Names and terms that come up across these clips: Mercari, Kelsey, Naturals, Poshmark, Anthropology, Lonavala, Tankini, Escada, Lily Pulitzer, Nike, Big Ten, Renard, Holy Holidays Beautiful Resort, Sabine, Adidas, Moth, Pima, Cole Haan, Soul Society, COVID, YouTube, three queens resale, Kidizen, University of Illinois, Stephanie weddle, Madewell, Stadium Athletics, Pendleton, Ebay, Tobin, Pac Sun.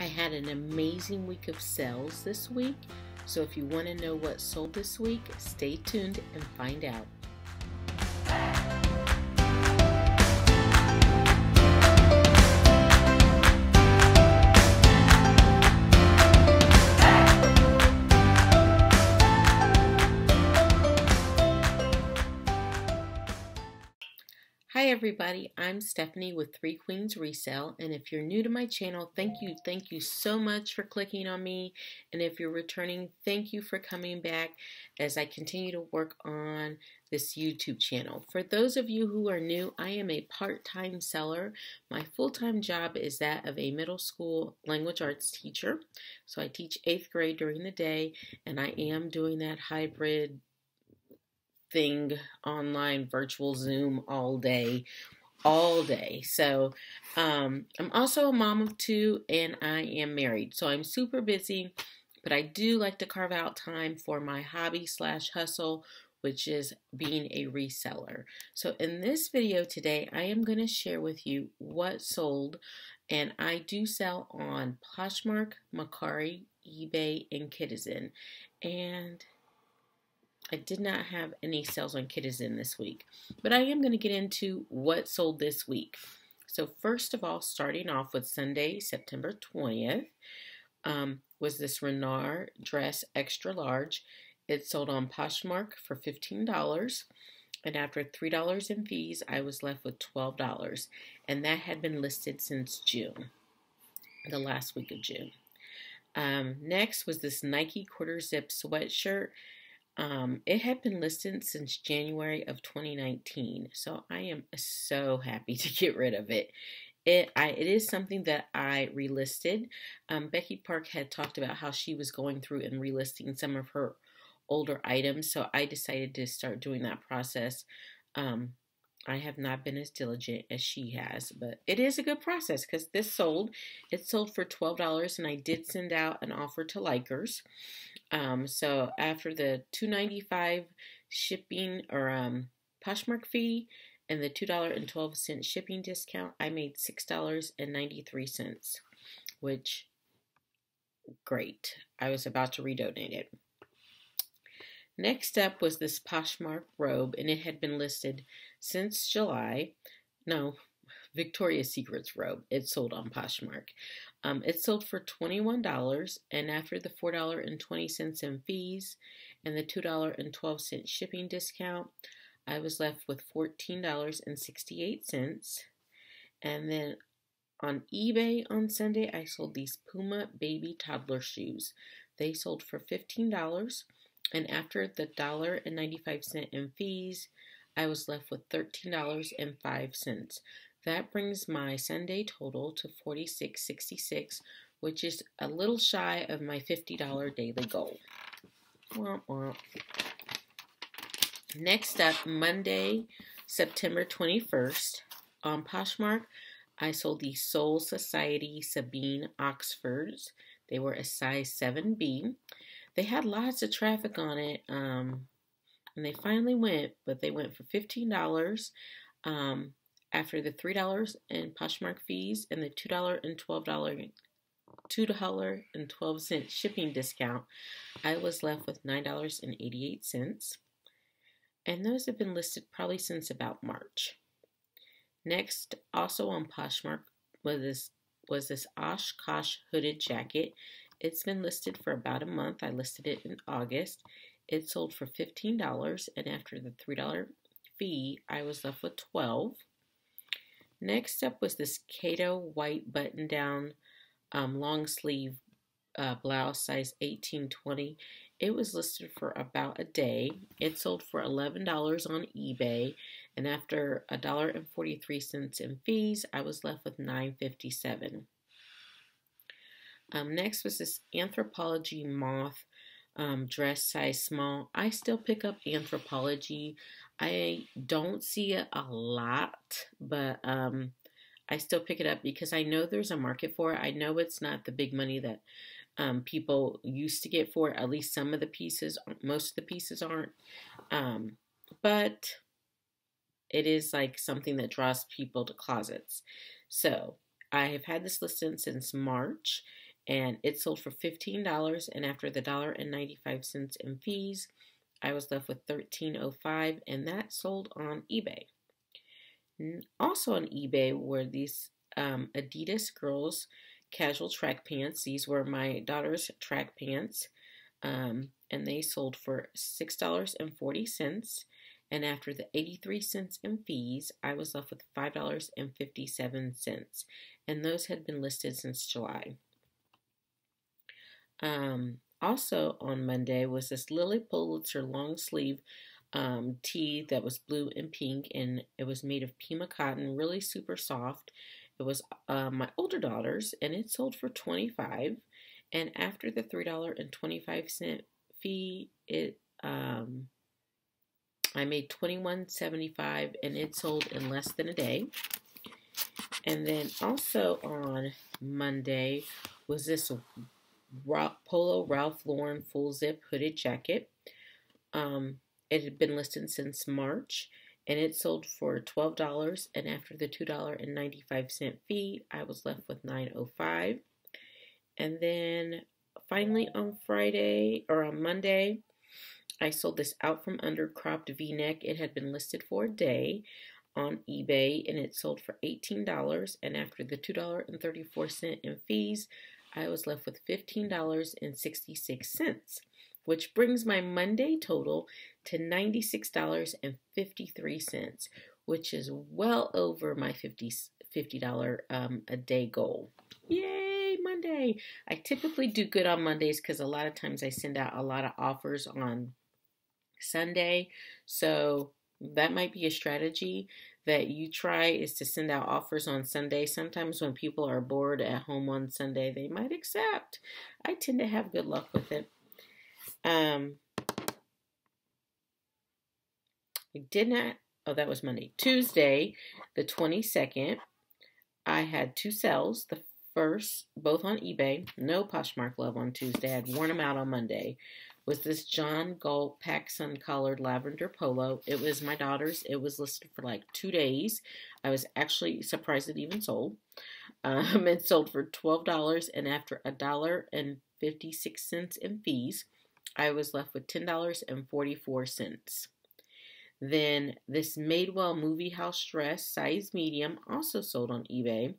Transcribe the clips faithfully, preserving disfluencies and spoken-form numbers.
I had an amazing week of sales this week, so if you want to know what sold this week, stay tuned and find out. Hi everybody, I'm Stephanie with Three Queens Resale, and if you're new to my channel, thank you, thank you so much for clicking on me, and if you're returning, thank you for coming back as I continue to work on this YouTube channel. For those of you who are new, I am a part-time seller. My full-time job is that of a middle school language arts teacher, so I teach eighth grade during the day, and I am doing that hybrid thing online, virtual Zoom all day, all day. So um, I'm also a mom of two and I am married. So I'm super busy, but I do like to carve out time for my hobby slash hustle, which is being a reseller. So in this video today, I am going to share with you what sold, and I do sell on Poshmark, Mercari, eBay, and Kidizen. And I did not have any sales on Kidizen this week, but I am going to get into what sold this week. So first of all, starting off with Sunday, September twentieth, um, was this Renard dress extra large. It sold on Poshmark for fifteen dollars, and after three dollars in fees, I was left with twelve dollars, and that had been listed since June, the last week of June. Um, next was this Nike quarter zip sweatshirt. Um, it had been listed since January of twenty nineteen, so I am so happy to get rid of it. It, I, it is something that I relisted. Um, Becky Park had talked about how she was going through and relisting some of her older items, so I decided to start doing that process. Um, I have not been as diligent as she has, but it is a good process because this sold. It sold for twelve dollars, and I did send out an offer to likers. Um, so after the two ninety-five shipping or um, Poshmark fee and the two dollars and twelve cents shipping discount, I made six dollars and ninety-three cents, which, great. I was about to redonate it. Next up was this Poshmark robe, and it had been listed since July. No, Victoria's Secret's robe. It sold on Poshmark. Um, it sold for twenty-one dollars, and after the four dollars and twenty cents in fees and the two dollars and twelve cents shipping discount, I was left with fourteen dollars and sixty-eight cents. And then on eBay on Sunday, I sold these Puma baby toddler shoes. They sold for fifteen dollars. And after the one dollar and ninety-five cents in fees, I was left with thirteen dollars and five cents. That brings my Sunday total to forty-six sixty-six, which is a little shy of my fifty dollar daily goal. Womp womp. Next up, Monday, September twenty-first. On Poshmark, I sold the Soul Society Sabine Oxfords. They were a size seven B. They had lots of traffic on it, um, and they finally went, but they went for fifteen dollars um, after the three dollars in Poshmark fees and the two dollars and twelve cents shipping discount. I was left with nine dollars and eighty-eight cents, and those have been listed probably since about March. Next, also on Poshmark, was this, was this Oshkosh hooded jacket. It's been listed for about a month. I listed it in August. It sold for fifteen dollars, and after the three dollar fee, I was left with twelve dollars. Next up was this Cato white button-down um, long sleeve uh, blouse, size eighteen twenty. It was listed for about a day. It sold for eleven dollars on eBay, and after one dollar and forty-three cents in fees, I was left with nine dollars and fifty-seven cents. Um, next was this Anthropology Moth um, dress size small. I still pick up Anthropology. I don't see it a lot, but um, I still pick it up because I know there's a market for it. I know it's not the big money that um, people used to get for it. At least some of the pieces, most of the pieces aren't. Um, but it is like something that draws people to closets. So I have had this listed since March. and it sold for fifteen dollars, and after the one dollar and ninety-five cents in fees, I was left with thirteen oh five, and that sold on eBay. Also on eBay were these um, Adidas girls casual track pants. These were my daughter's track pants, um, and they sold for six dollars and forty cents. And after the eighty-three cents in fees, I was left with five dollars and fifty-seven cents. And those had been listed since July. Um, also on Monday was this Lily Pulitzer long sleeve um, tee that was blue and pink. And it was made of Pima cotton, really super soft. It was uh, my older daughter's, and it sold for twenty-five dollars. And after the three dollars and twenty-five cents fee, it... Um, I made twenty-one seventy-five, and it sold in less than a day. And then also on Monday was this Polo Ralph Lauren full zip hooded jacket. Um, it had been listed since March, and it sold for twelve dollars, and after the two dollars and ninety-five cents fee, I was left with nine oh five. And then finally on Friday, or on Monday, I sold this out from under cropped V-neck. It had been listed for a day on eBay, and it sold for eighteen dollars. And after the two dollars and thirty-four cents in fees, I was left with fifteen dollars and sixty-six cents, which brings my Monday total to ninety-six dollars and fifty-three cents, which is well over my fifty dollars um, a day goal. Yay! Monday. I typically do good on Mondays because a lot of times I send out a lot of offers on Sunday. So that might be a strategy that you try, is to send out offers on Sunday. Sometimes when people are bored at home on Sunday, they might accept. I tend to have good luck with it. Um, I did not, oh, that was Monday. Tuesday, the twenty-second, I had two sales. The first, both on eBay, no Poshmark love on Tuesday, I'd worn them out on Monday, was this John Galt Pac Sun collared lavender polo. It was my daughter's. It was listed for like two days. I was actually surprised it even sold. Um, it sold for twelve dollars, and after one dollar and fifty-six cents in fees, I was left with ten dollars and forty-four cents. Then this Madewell movie house dress, size medium, also sold on eBay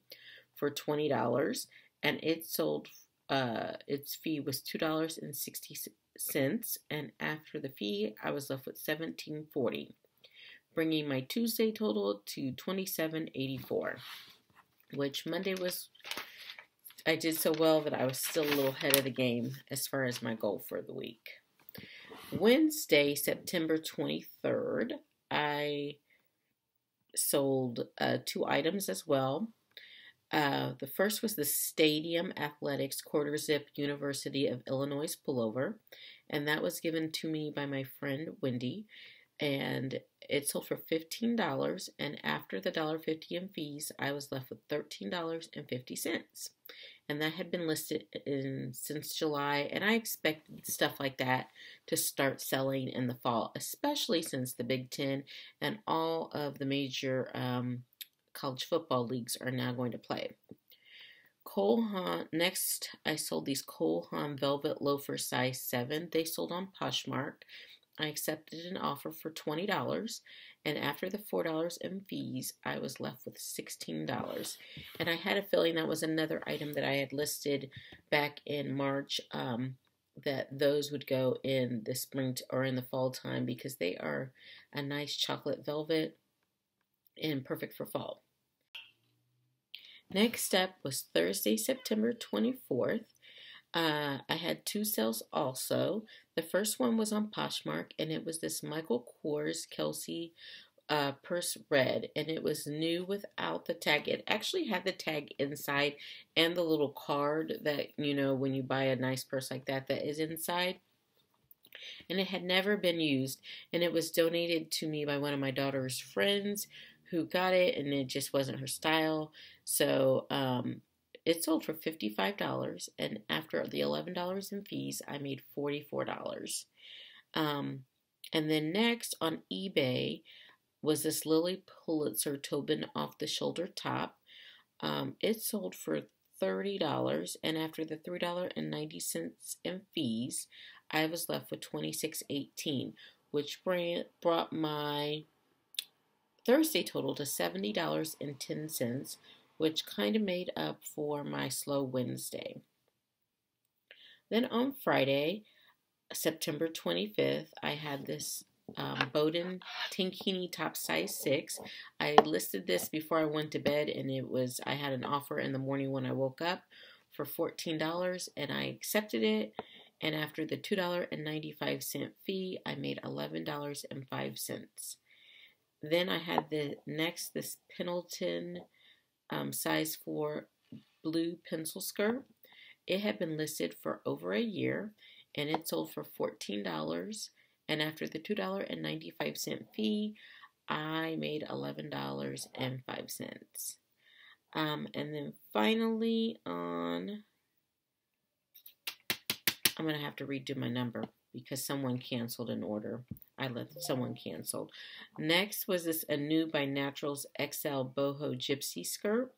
for twenty dollars, and it sold, uh, its fee was two dollars and sixty cents, and after the fee, I was left with seventeen forty, bringing my Tuesday total to twenty-seven eighty-four, which Monday was, I did so well that I was still a little ahead of the game as far as my goal for the week. Wednesday, September twenty-third, I sold uh, two items as well. Uh, the first was the Stadium Athletics quarter zip University of Illinois pullover, and that was given to me by my friend Wendy, and it sold for fifteen dollars, and after the one dollar and fifty cents in fees, I was left with thirteen dollars and fifty cents, and that had been listed in, since July, and I expected stuff like that to start selling in the fall, especially since the Big Ten and all of the major um, college football leagues are now going to play. Cole Haan, next I sold these Cole Haan velvet loafers size seven. They sold on Poshmark. I accepted an offer for twenty dollars, and after the four dollars in fees, I was left with sixteen dollars. And I had a feeling that was another item that I had listed back in March, um, that those would go in the spring or in the fall time, because they are a nice chocolate velvet and perfect for fall. Next up was Thursday, September twenty-fourth. Uh, I had two sales also. The first one was on Poshmark, and it was this Michael Kors Kelsey uh, purse red, and it was new without the tag. It actually had the tag inside and the little card that, you know, when you buy a nice purse like that, that is inside. And it had never been used, and it was donated to me by one of my daughter's friends who got it, and it just wasn't her style. So um, it sold for fifty-five dollars, and after the eleven dollars in fees, I made forty-four dollars. Um, and then next on eBay was this Lily Pulitzer Tobin off-the-shoulder top. Um, it sold for thirty dollars, and after the three dollars and ninety cents in fees, I was left with twenty-six eighteen, which brought my Thursday total to seventy dollars and ten cents, which kind of made up for my slow Wednesday. Then on Friday, September twenty-fifth, I had this um, Boden Tankini top size six. I listed this before I went to bed, and it was I had an offer in the morning when I woke up for fourteen dollars, and I accepted it. And after the two dollars and ninety-five cent fee, I made eleven dollars and five cents. Then I had the next, this Pendleton um, size four blue pencil skirt. It had been listed for over a year, and it sold for fourteen dollars. And after the two dollars and ninety-five cent fee, I made eleven dollars and five cents. Um, and then finally on, I'm going to have to redo my number because someone canceled an order. I let someone cancel. Next was this A New by Naturals X L Boho Gypsy skirt.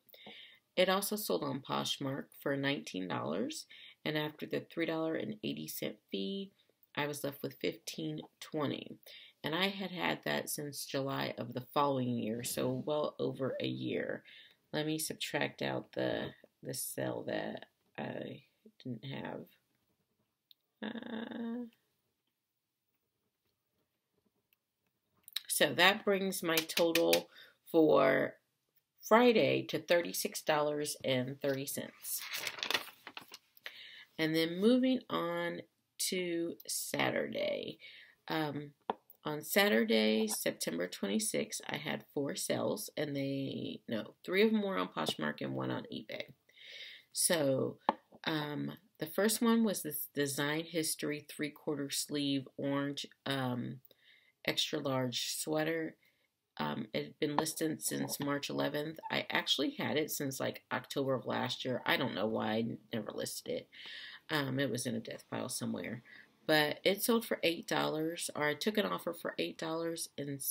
It also sold on Poshmark for nineteen dollars, and after the three dollars and eighty cent fee, I was left with fifteen twenty. And I had had that since July of the following year, so well over a year. Let me subtract out the the sale that I didn't have. Uh, so that brings my total for Friday to thirty-six dollars and thirty cents. And then moving on to Saturday. Um, on Saturday, September twenty-sixth, I had four sales, and they, no, three of them were on Poshmark and one on eBay. So, um, the first one was this Design History three-quarter sleeve orange um, extra-large sweater. Um, it had been listed since March eleventh. I actually had it since like October of last year. I don't know why I never listed it. Um, it was in a death pile somewhere. But it sold for eight dollars, or I took an offer for eight dollars, and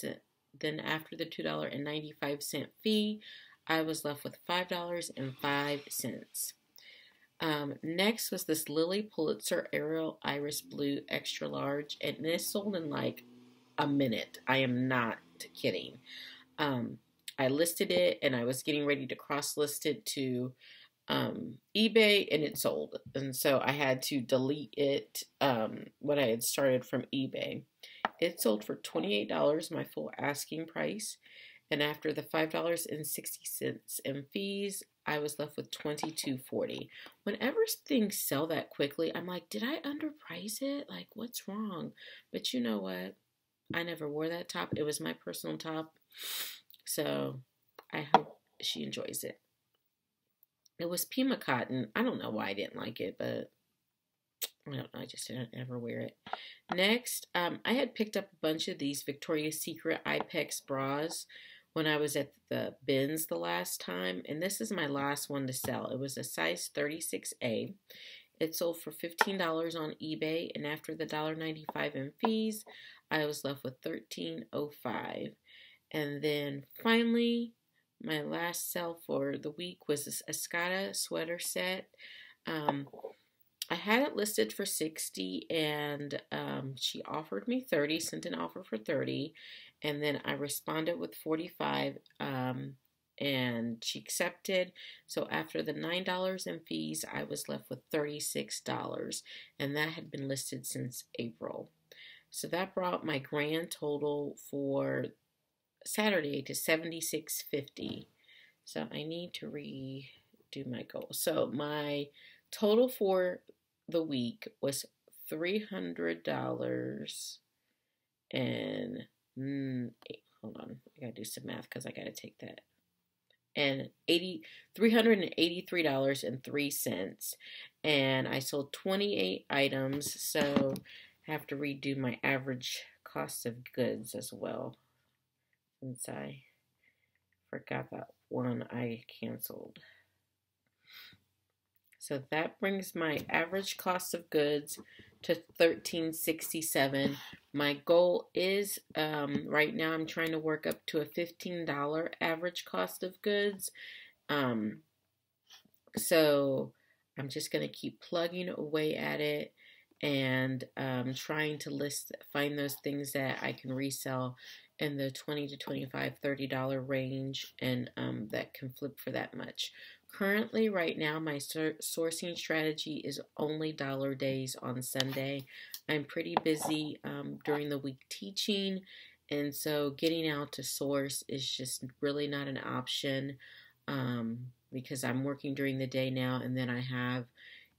then after the two dollars and ninety-five cent fee, I was left with five dollars and five cents. Um, next was this Lily Pulitzer Aerial Iris Blue Extra Large, and this sold in like a minute. I am not kidding. Um, I listed it, and I was getting ready to cross-list it to um, eBay, and it sold. And so I had to delete it, um, what I had started from eBay. It sold for twenty-eight dollars, my full asking price, and after the five dollars and sixty cents in fees, I was left with twenty-two forty. Whenever things sell that quickly, I'm like, did I underprice it? Like, what's wrong? But you know what? I never wore that top. It was my personal top. So I hope she enjoys it. It was Puma cotton. I don't know why I didn't like it, but I don't know. I just didn't ever wear it. Next, um, I had picked up a bunch of these Victoria's Secret I P E X bras when I was at the bins the last time, and this is my last one to sell. It was a size thirty-six A. It sold for fifteen dollars on eBay, and after the one dollar and ninety-five cents in fees, I was left with thirteen oh five. And then finally, my last sale for the week was this Escada sweater set. Um, I had it listed for sixty dollars, and um, she offered me thirty dollars, sent an offer for thirty dollars. And then I responded with forty-five dollars, um, and she accepted. So after the nine dollars in fees, I was left with thirty-six dollars, and that had been listed since April. So that brought my grand total for Saturday to seventy-six fifty. So I need to redo my goal. So my total for the week was three hundred dollars and... Mm, eight, hold on, I gotta do some math because I gotta take that. And eighty three hundred and eighty three dollars and three cents, and I sold twenty eight items, so I have to redo my average cost of goods as well, since I forgot that one I canceled. So that brings my average cost of goods to thirteen sixty-seven. My goal is, um, right now I'm trying to work up to a fifteen dollar average cost of goods, because um, So I'm just going to keep plugging away at it and um, trying to list, find those things that I can resell in the twenty to twenty-five, thirty dollar range, and um, that can flip for that much. Currently, right now, my sourcing strategy is only dollar days on Sunday. I'm pretty busy um, during the week teaching, and so getting out to source is just really not an option um, because I'm working during the day now, and then I have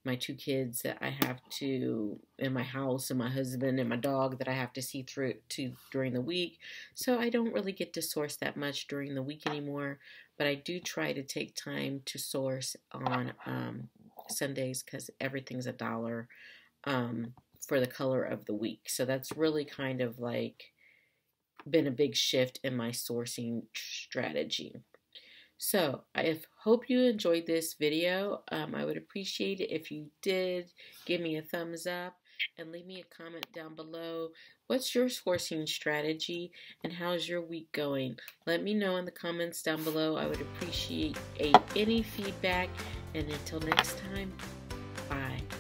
my two kids that I have to, in my house, and my husband and my dog that I have to see through to during the week. So I don't really get to source that much during the week anymore, but I do try to take time to source on um, Sundays because everything's a dollar um, for the color of the week. So that's really kind of like been a big shift in my sourcing strategy. So I hope you enjoyed this video. Um, I would appreciate it if you did. Give me a thumbs up and leave me a comment down below. What's your sourcing strategy and how's your week going? Let me know in the comments down below. I would appreciate any feedback. And until next time, bye.